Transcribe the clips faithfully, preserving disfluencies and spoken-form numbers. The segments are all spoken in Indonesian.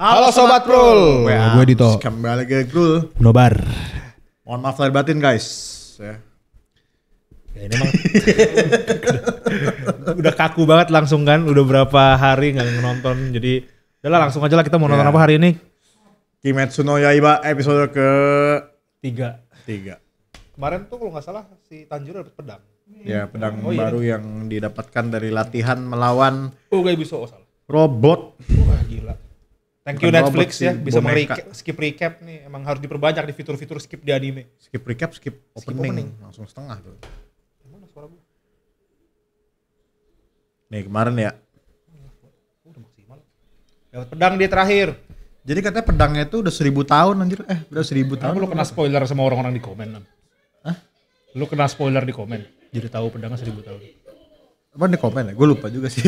Halo, Halo Sobat Prul, gue Ditto. Kembali lagi Prul Nobar. Mohon maaf lahir batin guys. Ya, ya ini emang udah, udah kaku banget langsung kan. Udah berapa hari gak nonton. Jadi udahlah langsung aja lah, kita mau nonton ya. Apa hari ini? Kimetsu no Yaiba episode ke Tiga Tiga Kemarin tuh kalau gak salah si Tanjiro dapet pedang. Ya pedang oh, baru iya. yang didapatkan dari latihan melawan Oh gak bisa, oh salah robot. Wah gila. Thank you Netflix ya, bisa skip recap nih, emang harus diperbanyak di fitur-fitur skip di anime. Skip recap, skip opening, skip opening. Langsung setengah tuh. Gimana suara gue? Nih kemarin ya. Oh, udah maksimal. Dapat pedang dia terakhir. Jadi katanya pedangnya itu udah seribu tahun anjir, eh udah seribu tahun. Lu kena spoiler sama orang-orang di komen kan? Hah? Lu kena spoiler di komen, jadi tahu pedangnya seribu tahun. Apa di komen ya? Gue lupa juga sih.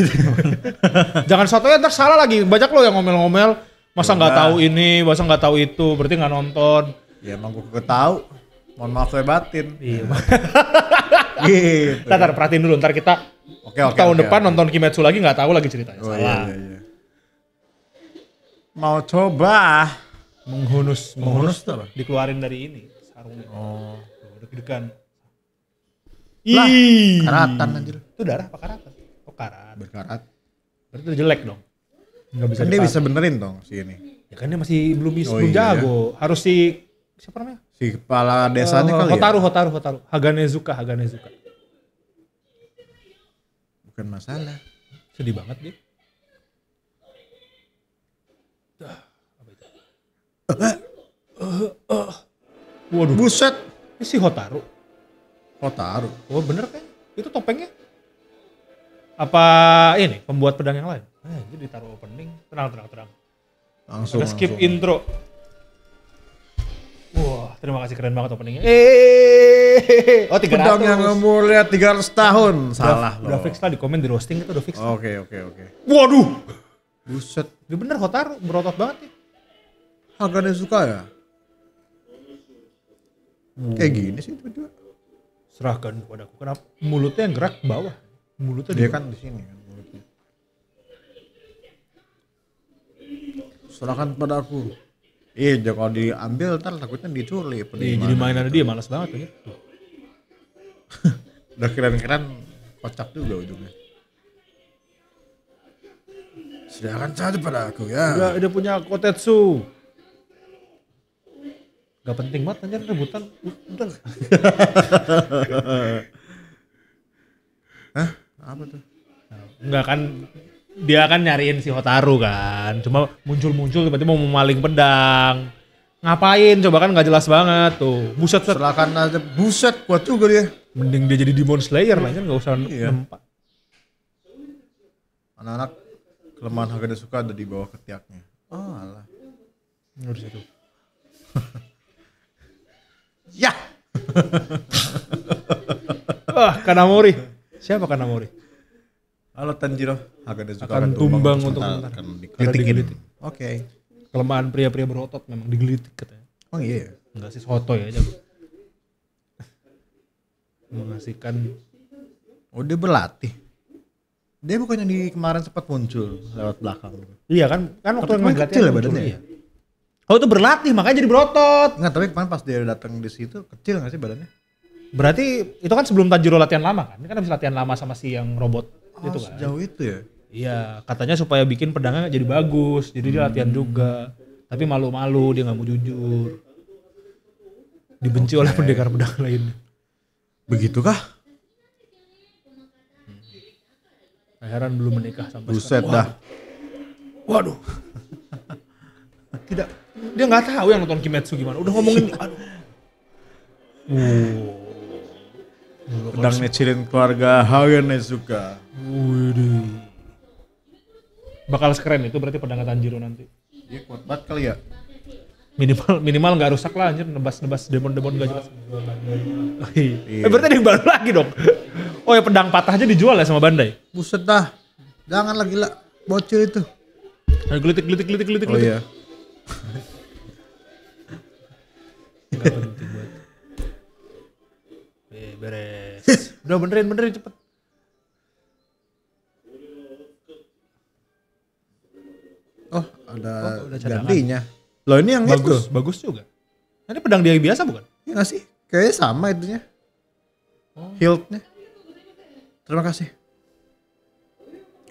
Jangan suatu ya ntar salah lagi, banyak lo yang ngomel-ngomel. Masa nggak tahu ini, masa nggak tahu itu, berarti nggak nonton. Ya emang gue ketahu. Mohon maaf saya batin. Iya. Gitu. Ntar perhatiin dulu, ntar kita okay, okay, tahun okay, depan okay. nonton Kimetsu lagi nggak tahu lagi ceritanya. Oh, salah. Iya, iya. Mau coba menghunus, menghunus tuh dikeluarin dari ini sarungnya. Oh, deg-degan. Lah, karatan anjir. Itu darah apa karatan? Oh karat. Berkarat. Berarti itu jelek dong. Enggak bisa. Kan dia bisa benerin dong si ini. Ya kan dia masih belum bisa, oh belum iya. jago. Harus si siapa namanya? Si kepala desanya uh, kali Hotaru, ya. Hotaru, Hotaru, Hotaru. Haganezuka, Haganezuka. Bukan masalah. Sedih banget dia. Dah, apa itu? Waduh. Buset. Ini si Hotaru. Hotaru. Oh bener kan? Itu topengnya. Apa ini pembuat pedang yang lain? Nah, itu ditaruh opening, tenang tenang tenang. Langsung. Ada skip langsung. Intro. Wah, terima kasih keren banget openingnya. Eh, oh tiga ratus. Pedang yang umur lihat tiga ratus tahun. Salah loh. Udah fix lah di komen, di roasting itu udah fix. Oke oke oke. Waduh. Buset. Dia bener Hotaru, berotot banget nih. Haganezuka ya. Hmm. Kayak gini sih tiba-tiba. Serahkan kepadaku. Kenapa mulutnya yang gerak ke bawah? Mulutnya dia kan di sini kan mulutnya. Serahkan pada aku. Iya, eh, kalau diambil ntar takutnya dicuri. Iya, jadi mainan gitu. Dia malas banget tuh. Udah keren-keren kocak juga ujungnya. Serahkan saja pada aku ya. Udah, udah punya kotetsu. Gak penting banget anjir rebutan. Udah lah. Hah? Apa tuh? Enggak kan, dia kan nyariin si Hotaru kan. Cuma muncul-muncul tiba-tiba mau memaling pedang. Ngapain coba kan gak jelas banget tuh. Buset. Silakan aja. Buset kuat juga dia. Mending dia jadi Demon Slayer lah kan, gak usah iya. nempat. Anak-anak kelemahan Haganezuka ada di bawah ketiaknya. Oh alah. Menurut saya tuh. Ya. Wah, Kanamori. Siapa Kanamori? Halo Tanjiro. Haganezuka akan tumbang, tumbang untuk akan digelitik. Oke. Okay. Kelemahan pria-pria berotot memang digelitik katanya. Oh iya. Enggak sih soto ya aja. Mengasihkan. Oh dia berlatih. Dia bukannya di kemarin sempat muncul lewat belakang. Iya kan? Kan waktu yang kecil ya badannya. Iya. Oh itu berlatih makanya jadi berotot. Enggak, tapi kemarin pas dia datang di situ kecil nggak sih badannya? Berarti itu kan sebelum Tanjiro latihan lama kan? Ini kan habis latihan lama sama si yang robot oh, itu kan? Sejauh itu ya? Iya, katanya supaya bikin pedangnya jadi bagus, jadi hmm. dia latihan juga. Tapi malu-malu, dia nggak mau jujur. Dibenci okay. oleh pendekar pedang lain. Begitukah? Hmm. Heran belum menikah sampai Buset sekarang. Buset dah. Waduh. Tidak. Dia nggak tahu yang nonton Kimetsu gimana. Udah ngomongin, aduh. Uh. Pedang ngecilin keluarga Haganezuka. Wih. Bakal sekeren itu berarti pedang Tanjiro nanti. Dia kuat banget kali ya. Minimal minimal nggak rusak lah anjir, nebas-nebas demon-demon gak jelas. Oh, iya. Eh berarti ada yang baru lagi dong. Oh ya pedang patah aja dijual ya sama Bandai. Buset dah. Jangan lagi lah bocil itu. Ayo gelitik gelitik gelitik gelitik. Oh iya. Gak penting buat eh, beres. Udah benerin benerin cepet. Oh ada oh, gantinya. Loh ini yang bagus, itu. Bagus juga. Ini pedang dia yang biasa bukan? Iya gak sih? Kayaknya sama itunya. Oh. Hildnya. Terima kasih.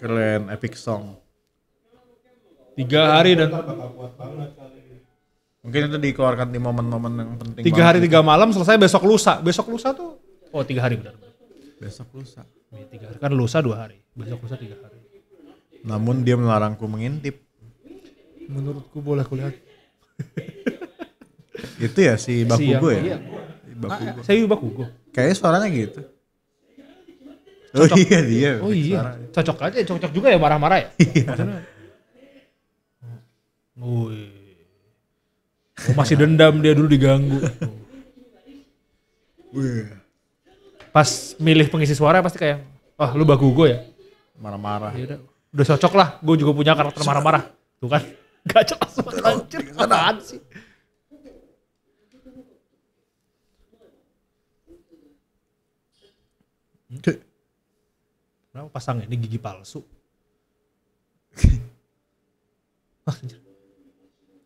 Keren, epic song. Tiga hari dan mungkin itu dikeluarkan di momen-momen yang penting. Tiga hari tiga malam selesai besok lusa. Besok lusa tuh? Oh tiga hari benar. Besok lusa. Ya, tiga hari kan lusa dua hari. Besok lusa tiga hari. Namun dia melarangku mengintip. Menurutku boleh kulihat. Itu ya si Bakugo si ya. Iya. Bakugo. Ah, saya Bakugo. Kayaknya suaranya gitu. Cocok. Oh iya dia. Oh iya. Suaranya. Cocok aja, cocok juga ya marah-marah ya. Maksudnya. Woi. Oh, masih dendam dia dulu diganggu. Wih. Pas milih pengisi suara pasti kayak, "Wah, oh, lu Bakugo ya?" Marah-marah. Ya udah. Udah cocok lah, gue juga punya karakter marah-marah. Tuh kan. Gak cocok sama anjir. Apaan sih? Kenapa pasang ini gigi palsu?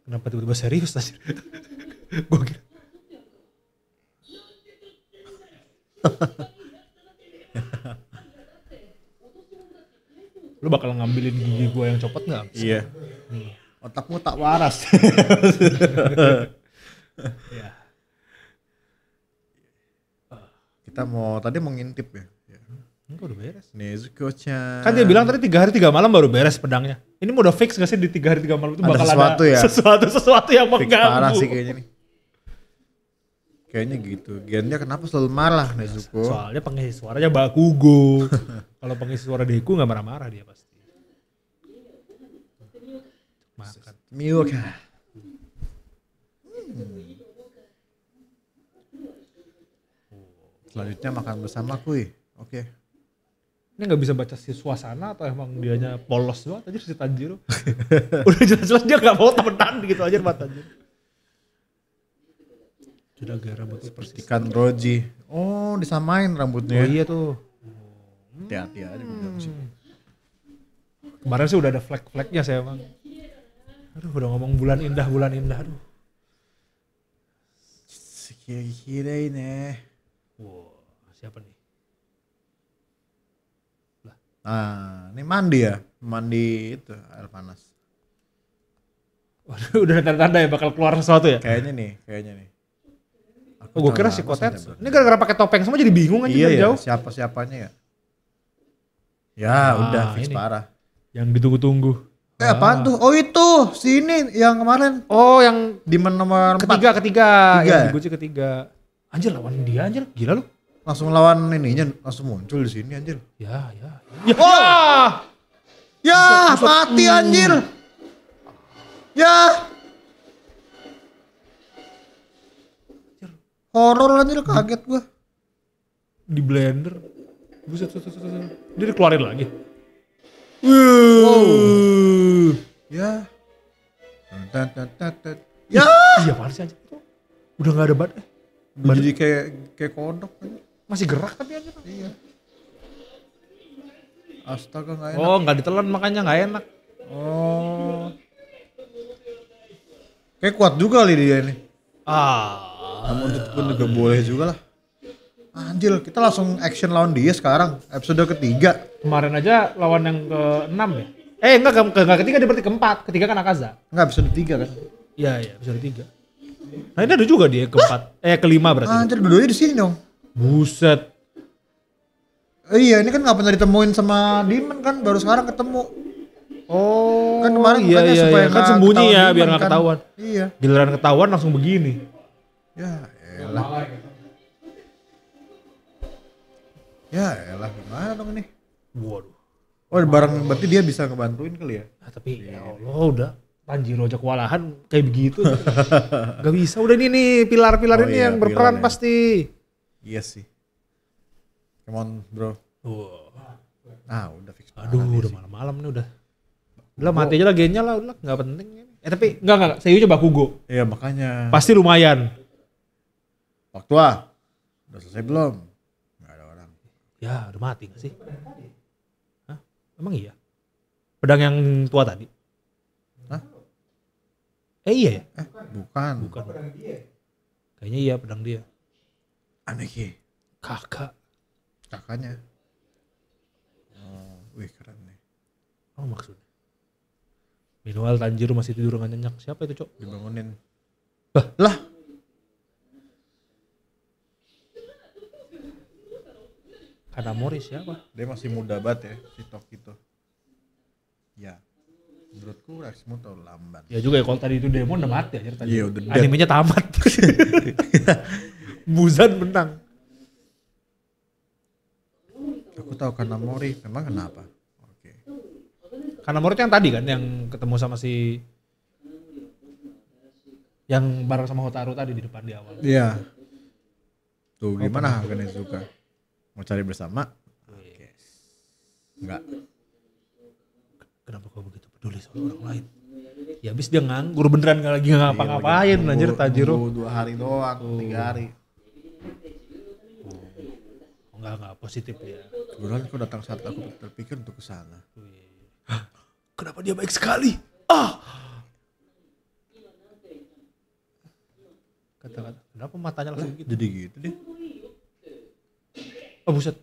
Kenapa tiba-tiba serius anjir? Gue kira. Lu bakal ngambilin gigi gue yang copot gak? Iya. Hmm. Otakmu tak waras. Ya. Kita mau, tadi mau ngintip ya? Enggak udah beres. Nezuko-chan. Kan dia bilang tadi tiga hari tiga malam baru beres pedangnya. Ini mau udah fix gak sih di tiga hari tiga malam itu ada bakal sesuatu ada ya? sesuatu sesuatu yang mengganggu. Parah sih kayaknya nih. Kayaknya gitu. Gennya kenapa selalu marah Nezuko? Soalnya pengisi suaranya Bakugo. Kalau pengisi suara Deku nggak marah-marah dia pasti. Makan. Miyoka. Hmm. Selanjutnya makan bersama kuy. Oke. Okay. Ini gak bisa baca si suasana atau emang dianya polos doang aja si Tanjiro. Udah jelas-jelas dia gak mau temenan gitu aja sama Tanjiro. Sudah gara rambut persis. Ikan Roji. Oh disamain rambutnya. Oh iya tuh. Hati-hati aja. Hmm. Kemarin sih udah ada flag-flagnya saya emang. Aduh udah ngomong bulan indah, bulan indah. Aduh. Sekira-kira ini. Wow siapa nih? Ah, ini mandi ya, mandi itu air panas. Waduh, udah tanda-tanda ya bakal keluar sesuatu ya? Kayaknya nih, kayaknya nih. Aku oh, gue kira si Kotetsu. Ini gara-gara pakai topeng semua jadi bingung aja iya, dari jauh. Iya, siapa-siapanya ya? Ya ah, udah, fix ini. Parah. Yang ditunggu-tunggu. Eh ah. Apaan tuh? Oh itu, si ini yang kemarin. Oh yang Demon nomor ketiga, empat. Ketiga, ketiga. Yang ya? Diguji ketiga. Anjir lawan dia anjir, gila lu. Langsung lawan ininya, langsung muncul di sini anjir. Ya, ya. Ya, oh! Ya, ya bisa, bisa. Mati anjir. Hmm. Ya. Horor anjir, kaget gua. Di blender. Buset, buset, buset, buset. Dia dikeluarin lagi. Wow. Ya. Tat tat tat tat. Ya. Iya, apaan sih anjir itu? Udah enggak ada bat. Jadi kayak kayak kodok anjir. Masih gerak tapi aja. Iya. Astaga gak enak. Oh gak ditelan makanya gak enak. Oh. Kayak kuat juga kali dia ini. Ah. Namun itu pun juga boleh juga lah. Anjir kita langsung action lawan dia sekarang. Episode ketiga. Kemarin aja lawan yang ke enam ya? Eh enggak, enggak ketiga dia berarti keempat. Ketiga kan Akaza. Enggak episode tiga kan? Iya iya episode tiga. Nah ini ada juga dia keempat. Hah? Eh kelima berarti. Anjir dua-duanya di sini dong. Buset. Eh, iya ini kan gak pernah ditemuin sama Demon kan baru sekarang ketemu. Oh kan kemarin iya, iya, supaya iya. Kan sembunyi ya biar gak ketahuan. Kan. Iya. Giliran ketahuan langsung begini. Ya elah. Ya elah gimana dong ini. Waduh. Oh barang berarti dia bisa ngebantuin kali ya. Nah, tapi ya Allah udah Tanjiro aja kewalahan kayak begitu. Gak bisa udah ini nih pilar-pilar oh, ini iya, yang berperan pilarnya. Pasti. Iya sih. Come on bro. Wow. Ah udah fix. Aduh udah malam-malam nih udah. Udah mati aja lah gennya lah, udah gak penting. Eh tapi enggak enggak, saya coba Bakugo. Iya makanya. Pasti lumayan. Waktu ah, udah selesai belum? Gak ada orang. Ya udah mati gak sih? Hah? Emang iya? Pedang yang tua tadi? Hah? Eh iya ya? Eh bukan. Bukan. Kayaknya iya pedang dia. Aneki. Kakak. Kakaknya. Oh, wih keren nih. Oh maksudnya. Minimal Tanjiro masih tidur dengan nyenyak. Siapa itu Cok? Dibangunin. Bah, lah. Kanamori siapa? Dia masih muda banget ya, si Tokito. Ya. Menurutku reaksimu terlalu lambat. Ya juga ya kalau tadi itu demo udah mati aja tadi. Iya, animenya tamat. Muzan menang. Aku tahu Kanamori, memang kenapa? Oke. Okay. Kanamori itu yang tadi kan yang ketemu sama si yang bareng sama Hotaru tadi di depan di awal. Iya. Tuh gimana Haganezuka? Mau cari bersama? Oke. Okay. Enggak. Kenapa kau begitu peduli sama orang lain? Ya abis dia nganggur beneran gak lagi ngapa-ngapain anjir Tanjiro. Dua hari doang, oh. tiga hari. Oh. Enggak, enggak positif ya. Kebetulan kau datang saat aku terpikir untuk kesana. Hah? Kenapa dia baik sekali? Ah! Kata-kata, kenapa matanya langsung gitu? Jadi gitu deh. Oh buset.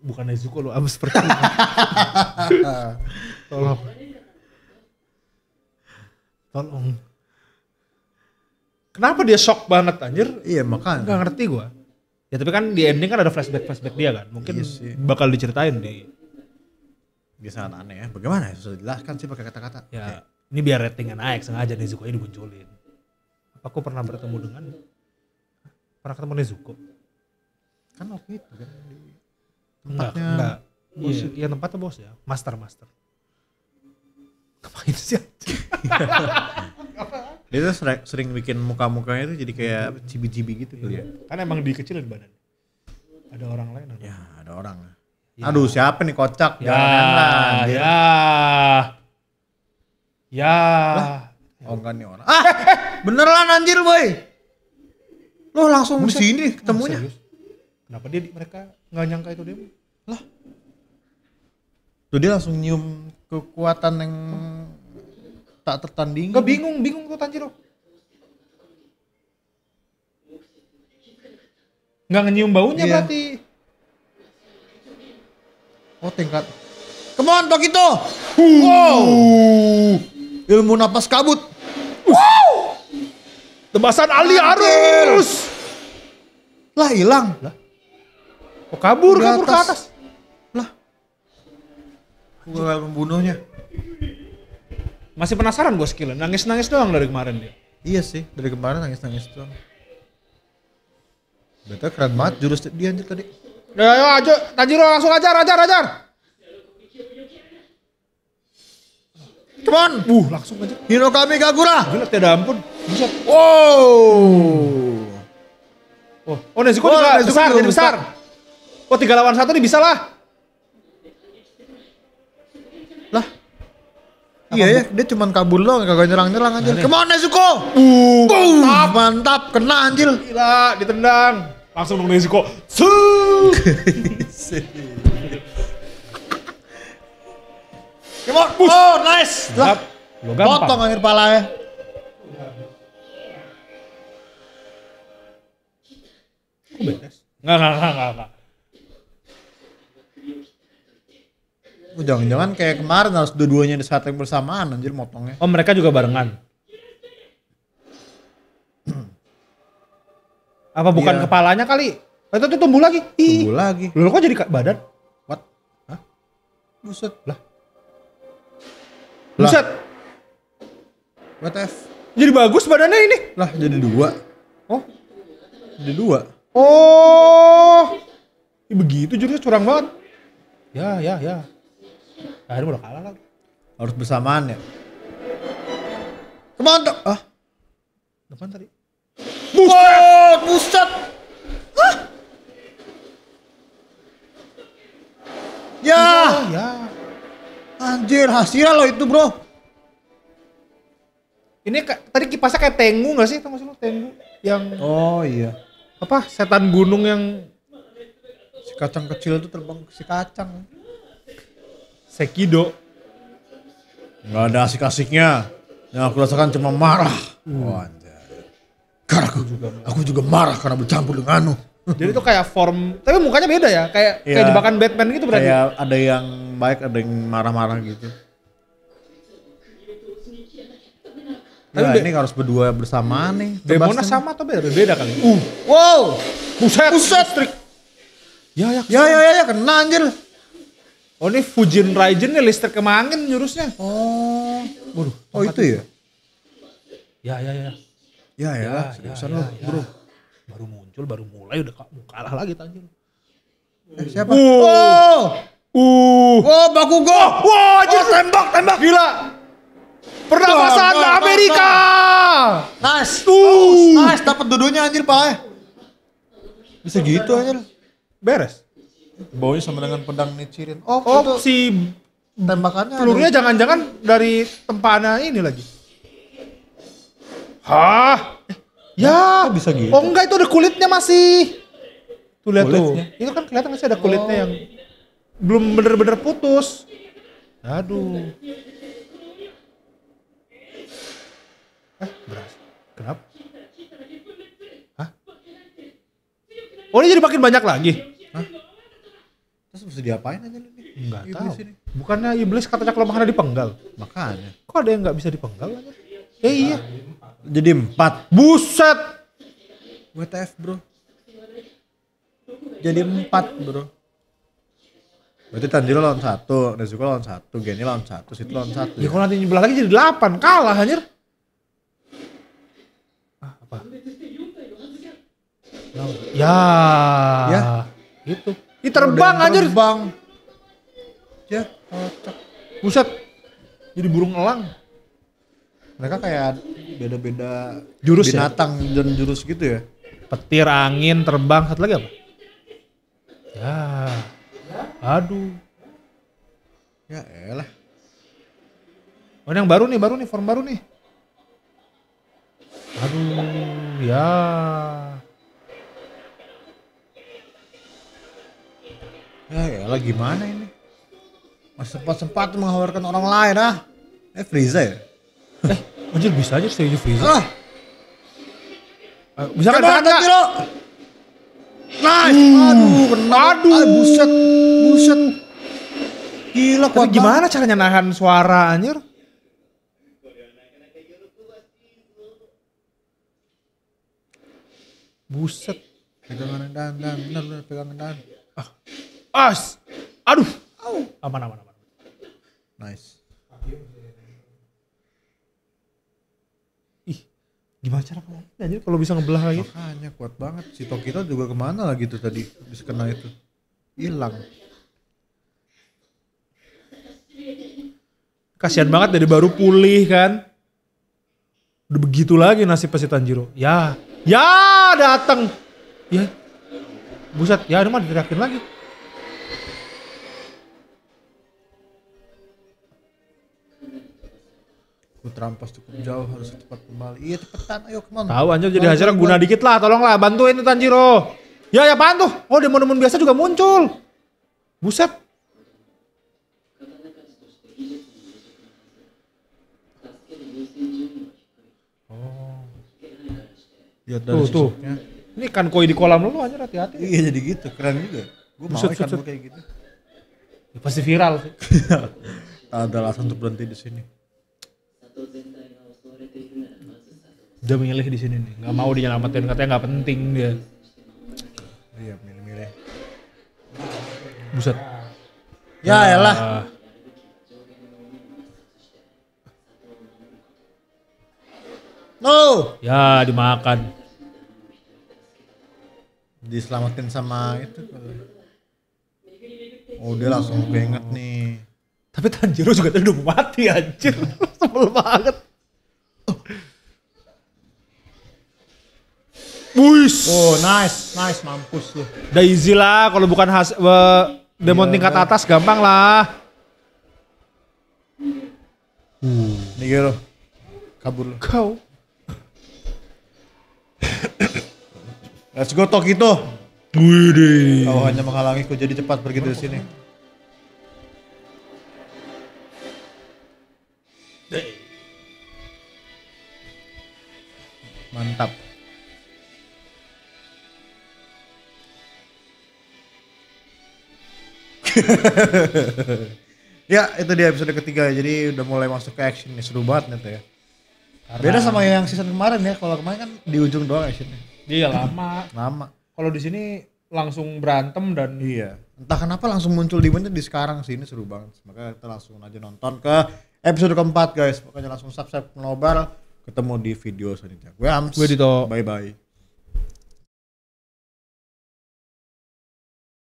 Bukan Nezuko lo Ams pergi. Tolong. Tolong. Kenapa dia shock banget anjir? Iya makanya. Gak ngerti gua. Ya tapi kan di ending kan ada flashback-flashback dia kan. Mungkin yes, yes. bakal diceritain deh. Dia sangat aneh ya. Bagaimana ya? Susah dijelaskan sih pakai kata-kata. Ya, okay. Ini biar ratingnya naik sengaja Nezuko-nya dibunculin. Apa aku pernah bertemu dengan? Pernah ketemu Nezuko? Kan waktu itu kan. Tempatnya enggak, enggak. Iya, iya tempatnya bos ya, master master. Ngapain sih? Dia tuh sering, sering bikin muka-mukanya itu jadi kayak cibi-cibi gitu iya. Kan emang dikecilin badan. Ada orang lain? Ada ya orang. ada orang. Ya. Aduh siapa nih kocak? Ya, Jangan, ya, ya, ya. Lah, oh enggak nih orang. Ah, beneran anjir boy. Lo langsung di sini ketemunya. Serius? Kenapa dia mereka nggak nyangka itu dia? Lah, tuh dia langsung nyium kekuatan yang tak tertandingi. Gak bingung, bingung tuh Tanjiro. Nggak nyium baunya iya. berarti. Oh tingkat. Come on Tokito. Wow. Ilmu napas kabut. Wow. Tebasan Ali Arus. Lah hilang. Lah. Oh kabur, di kabur atas. ke atas. Lah. Gua membunuhnya. Masih penasaran gua skillnya, nangis-nangis doang dari kemarin dia. Iya sih, dari kemarin nangis-nangis doang. Betul keren banget jurus dia anjir tadi. Ya ayo aja, Tanjiro langsung ajar, ajar, ajar. Come on. Uh, langsung aja. Hinokami Kagura. Gila, tidak ampun. Bisa. Wow. Oh, oh Nezuko oh, juga Nezuko besar, juga jadi besar. besar. Oh tiga lawan satu nih bisa lah. Lah. Iya ya, dia cuman kabur loh, kagak nyerang-nyerang anjir. Nah, come on Nezuko. Uh, mantap, mantap, kena anjir. Gila, ditendang. Langsung dong Nezuko. Come on, oh nice. Lah. Potong anjir palanya. Kok betes? Enggak, enggak, enggak, enggak. Jangan-jangan kayak kemarin harus dua-duanya di saat yang bersamaan anjir motongnya. Oh mereka juga barengan? Apa bukan yeah. kepalanya kali? Itu tuh tumbuh lagi? Tumbuh lagi. Loh kok jadi badan? What? Hah? Buset lah. lah. Buset. What F? Jadi bagus badannya ini? Lah jadi dua. Oh? Jadi dua? Oh. Ya, begitu jurusnya curang banget. Ya ya ya. Akhirnya udah kalah lagi. Harus bersamaan ya. Kemana? Ah. Depan tadi. Buset, buset. Ah. Ya. Oh, ya. Anjir, hasilnya lo itu, Bro. Ini tadi kipasnya kayak Tengu enggak sih? Tengok sih lo Tengu yang Oh iya. apa setan gunung yang si kacang kecil itu terbang ke si kacang. Sekido. Nggak ada asik-asiknya. Yang aku rasakan cuma marah. Hmm. Oh, karena aku juga, aku juga marah karena bercampur denganmu. Jadi itu kayak form, tapi mukanya beda ya, kayak ya, kayak jebakan Batman gitu berarti. Kayak ada yang baik, ada yang marah-marah gitu. Tapi nah, ini harus berdua bersamaan nih. Demonnya sama atau beda? Beda kali. Uh, wow, buset, buset, trik. Ya ya, ya, ya, ya, ya, kena anjir. Oh ini Fujin Raijin nih listrik ke angin jurusnya. Oh, waduh, oh itu ya? Ya, ya, ya. Ya, ya, ya, seriusan ya, lo, ya, bro. Baru muncul, baru mulai udah kalah lagi Tanjiro. Eh, siapa? Uh. Oh, uh. Oh, Bakugo. Wah, wow, oh, tembak, tembak gila. Pernapasan ke Amerika. Nice. Tuh. Nice, dapat dudunya anjir, Pak. Bisa gitu anjir. Beres. Baunya sama dengan pedang nicirin. Oh, oh itu si tembakannya. Pelurunya jangan-jangan dari tempana ini lagi. Hah? Ya, oh, bisa gitu. Oh enggak, itu ada kulitnya masih. Tuh lihat tuh. Itu kan kelihatan masih ada kulitnya oh. yang belum bener-bener putus. Aduh. Eh, beras. Kenapa? Hah? Oh, ini jadi makin banyak lagi. Hah? Terus bisa diapain aja ini? Enggak tahu. Ini. Bukannya iblis katanya kelemahannya dipenggal? Makanya. Kok ada yang enggak bisa dipenggal aja? Eh iya. Jadi empat, buset, W T F bro, jadi empat bro. Berarti Tanjiro lawan satu, Nezuko lawan satu, Geni lawan satu, situ lawan satu. Ya, ya. Kalau nanti nyebelah lagi jadi delapan, kalah anjir. Ah apa? Nah, ya, ya, itu. Ini terbang anjir. Terbang. Ya, kocak. Buset, jadi burung elang. Mereka kayak beda-beda jurus binatang ya? Dan jurus gitu ya. Petir, angin, terbang, satu lagi apa? Ya, aduh. Ya elah. Oh yang baru nih, baru nih, form baru nih. Aduh, ya. Ya elah gimana ini? Masih sempat-sempat menghawarkan orang lain ah. Eh Frieza ya? Eh, anjir bisa aja stage freeze. Ah. Bisa kan? Bisa kan? Nice. Uh. Aduh, kena. Aduh, Ay, buset. Buset. Gila kuat. Tapi gimana banget caranya nahan suara anjir? Buset. Pegangan dan dan benar pegangan dan. Ah. As. Aduh. Au. Aman aman aman. Nice. Gimana cara ngelakuin aja kalau bisa ngebelah lagi? Makanya kuat banget. Si Tokito juga kemana lagi tuh tadi habis kena itu. Hilang. Kasihan banget dari baru pulih kan. Udah begitu lagi nasib si Tanjiro. Ya, ya datang. Ya. Buset, ya ini mah diterakin lagi. Ku terampas cukup jauh, harus cepat kembali. Iya cepetan, ayo kemana? Tahu anjir jadi hajar guna dikit lah, tolonglah bantuin Tanjiro. Ya ya apaan tuh? Oh demon-demon biasa juga muncul. Buset. Oh. Lihat dari tuh. Ini kan koi di kolam lu anjir hati-hati. Iya jadi gitu, keren juga. Gue mau ikan lu kayak gitu. Ya, pasti viral sih. Ada alasan untuk berhenti di sini. Dia milih di sini nih, nggak mau dinyelamatin katanya nggak penting dia. Iya milih-milih. Buset. Ya elah. Uh. No. Ya dimakan. Diselamatin sama itu. Oh dia langsung benget nih. Tapi Tanjiro juga tadi udah mau mati anjir. Sebel banget. Wuish. Oh nice, nice mampus lu. Udah easy lah kalau bukan has, uh, demon yeah, tingkat yeah. atas gampang lah. Uh, Nigero. Kabur lu. Kau. Let's go Tokito. Wih. Kau hanya menghalangiku, jadi cepat pergi dari sini. Mantap. Ya itu dia episode ketiga, jadi udah mulai masuk ke action nih, seru banget nih tuh ya. Karena beda sama yang season kemarin ya, kalau kemarin kan di ujung doang actionnya. Iya lama. Lama. Kalau di sini langsung berantem dan iya. Entah kenapa langsung muncul di di sekarang sih, ini seru banget. Makanya kita langsung aja nonton ke episode keempat guys. Makanya langsung subscribe, nobar, ketemu di video selanjutnya. Gue Ams. Gue Ditto. Bye bye.